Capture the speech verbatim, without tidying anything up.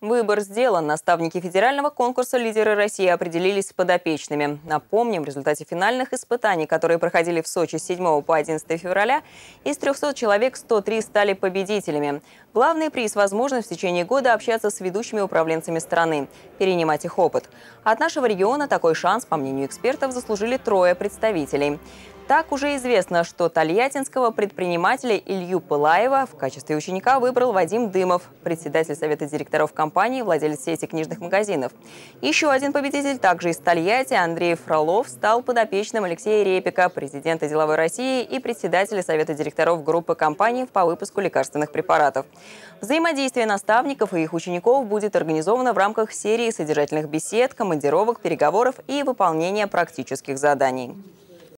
Выбор сделан. Наставники федерального конкурса «Лидеры России» определились с подопечными. Напомним, в результате финальных испытаний, которые проходили в Сочи с седьмого по одиннадцатое февраля, из трёхсот человек сто три стали победителями. Главный приз – возможность в течение года общаться с ведущими управленцами страны, перенимать их опыт. От нашего региона такой шанс, по мнению экспертов, заслужили трое представителей. Так, уже известно, что тольяттинского предпринимателя Илью Пылаева в качестве ученика выбрал Вадим Дымов, председатель Совета директоров компании, владелец сети книжных магазинов. Еще один победитель, также из Тольятти, Андрей Фролов, стал подопечным Алексея Репика, президента «Деловой России» и председателя Совета директоров группы компаний по выпуску лекарственных препаратов. Взаимодействие наставников и их учеников будет организовано в рамках серии содержательных бесед, командировок, переговоров и выполнения практических заданий.